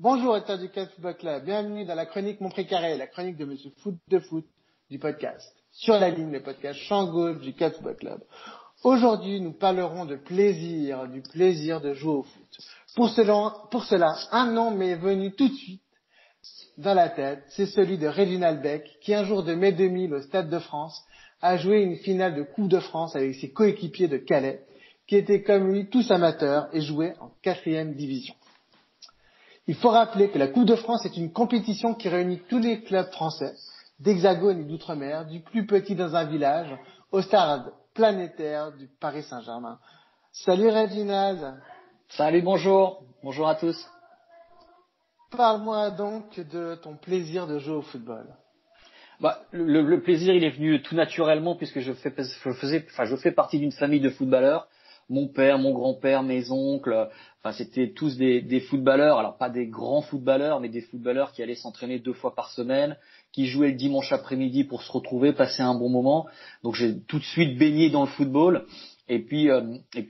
Bonjour auditeurs du Kan Football Club, bienvenue dans la chronique Mon Précaré, la chronique de Monsieur Foot de Foot du podcast Sur la ligne, le podcast Chant Gaulle du Kan Football Club. Aujourd'hui, nous parlerons de plaisir, du plaisir de jouer au foot. Pour cela, un nom m'est venu tout de suite dans la tête, c'est celui de Réginald Becque, qui un jour de mai 2000 au Stade de France a joué une finale de Coupe de France avec ses coéquipiers de Calais, qui étaient comme lui tous amateurs et jouaient en 4e division. Il faut rappeler que la Coupe de France est une compétition qui réunit tous les clubs français, d'Hexagone et d'Outre-mer, du plus petit dans un village, au stade planétaire du Paris Saint-Germain. Salut Réginald. Salut, bonjour. Bonjour à tous. Parle-moi donc de ton plaisir de jouer au football. Le plaisir, il est venu tout naturellement puisque je fais partie d'une famille de footballeurs. Mon père, mon grand-père, mes oncles, c'était tous des footballeurs, alors pas des grands footballeurs, mais des footballeurs qui allaient s'entraîner 2 fois par semaine, qui jouaient le dimanche après-midi pour se retrouver, passer un bon moment. Donc j'ai tout de suite baigné dans le football. Et puis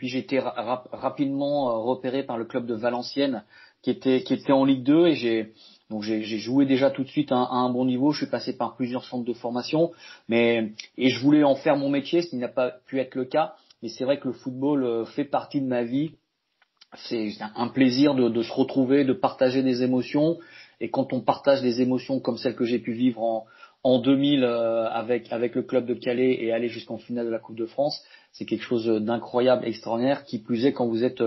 j'ai été rapidement repéré par le club de Valenciennes qui était en Ligue 2 et j'ai joué déjà tout de suite à un bon niveau. Je suis passé par plusieurs centres de formation, et je voulais en faire mon métier, ce qui n'a pas pu être le cas. Mais c'est vrai que le football fait partie de ma vie. C'est un plaisir de se retrouver, de partager des émotions. Et quand on partage des émotions comme celles que j'ai pu vivre en 2000 avec le club de Calais et aller jusqu'en finale de la Coupe de France, c'est quelque chose d'incroyable, extraordinaire. Qui plus est, quand vous êtes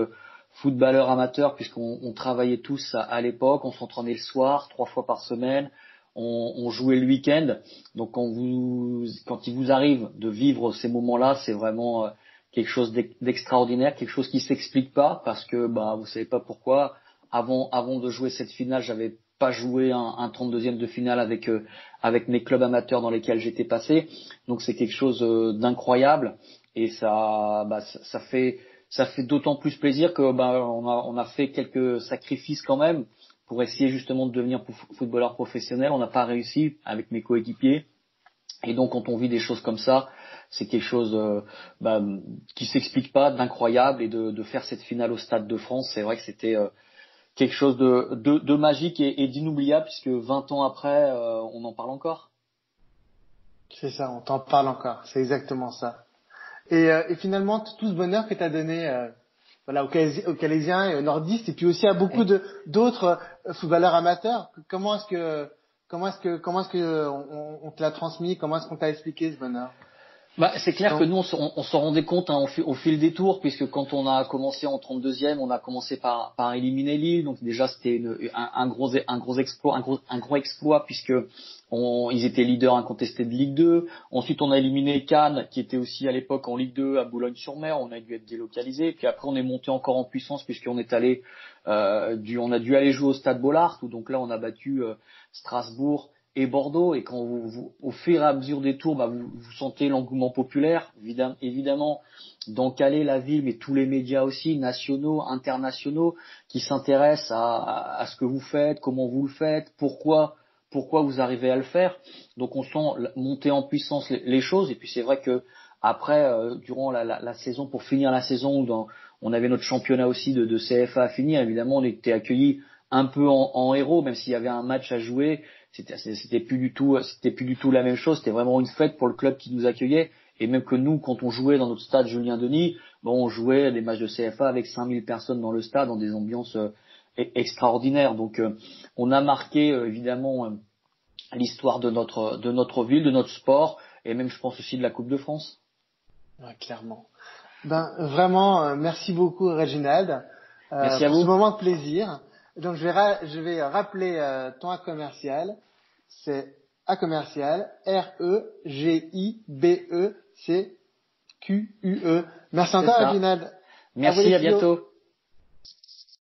footballeur amateur, puisqu'on travaillait tous à l'époque, on s'entraînait le soir, 3 fois par semaine. On jouait le week-end. Donc quand il vous arrive de vivre ces moments-là, c'est vraiment quelque chose d'extraordinaire, quelque chose qui s'explique pas parce que vous savez pas pourquoi. Avant de jouer cette finale, j'avais pas joué un 32e de finale avec mes clubs amateurs dans lesquels j'étais passé. Donc c'est quelque chose d'incroyable et ça fait d'autant plus plaisir que on a fait quelques sacrifices quand même pour essayer justement de devenir footballeur professionnel. On n'a pas réussi avec mes coéquipiers. Et donc quand on vit des choses comme ça, c'est quelque chose qui s'explique pas, d'incroyable, et de faire cette finale au Stade de France, c'est vrai que c'était quelque chose de magique et d'inoubliable, puisque 20 ans après, on en parle encore. C'est ça, on t'en parle encore, c'est exactement ça. Et finalement, tout ce bonheur que tu as donné aux Calaisiens et aux Nordistes, et puis aussi à beaucoup d'autres footballeurs amateurs, comment est-ce que on te l'a transmis? Comment est-ce qu'on t'a expliqué ce bonheur? C'est clair que nous, on s'en rendait compte au fil des tours, puisque quand on a commencé en 32e, on a commencé par éliminer Lille. Donc déjà, c'était un gros exploit, puisque ils étaient leaders incontestés de Ligue 2. Ensuite, on a éliminé Cannes, qui était aussi à l'époque en Ligue 2 à Boulogne-sur-Mer. On a dû être délocalisé. Puis après, on est monté encore en puissance, puisqu'on est allé, on a dû aller jouer au Stade Bollard. Donc là, on a battu Strasbourg et Bordeaux, et quand vous au fur et à mesure des tours, vous sentez l'engouement populaire, évidemment, dans Calais, la ville, mais tous les médias aussi, nationaux, internationaux, qui s'intéressent à ce que vous faites, comment vous le faites, pourquoi vous arrivez à le faire. Donc on sent monter en puissance les choses, et puis c'est vrai que après, durant la saison, pour finir la saison, on avait notre championnat aussi de CFA à finir, évidemment, on était accueillis un peu en héros, même s'il y avait un match à jouer, c'était plus du tout la même chose. C'était vraiment une fête pour le club qui nous accueillait, et même que nous, quand on jouait dans notre stade Julien-Denis, on jouait des matchs de CFA avec 5000 personnes dans le stade, dans des ambiances extraordinaires. Donc on a marqué évidemment l'histoire de notre ville, de notre sport, et même je pense aussi de la Coupe de France. Ouais, clairement. Vraiment, merci beaucoup Réginald. Merci à vous. Pour ce moment de plaisir. Donc je vais rappeler ton commercial, c'est @commercial REGIBECQUE. Merci encore Réginald. Merci, à bientôt.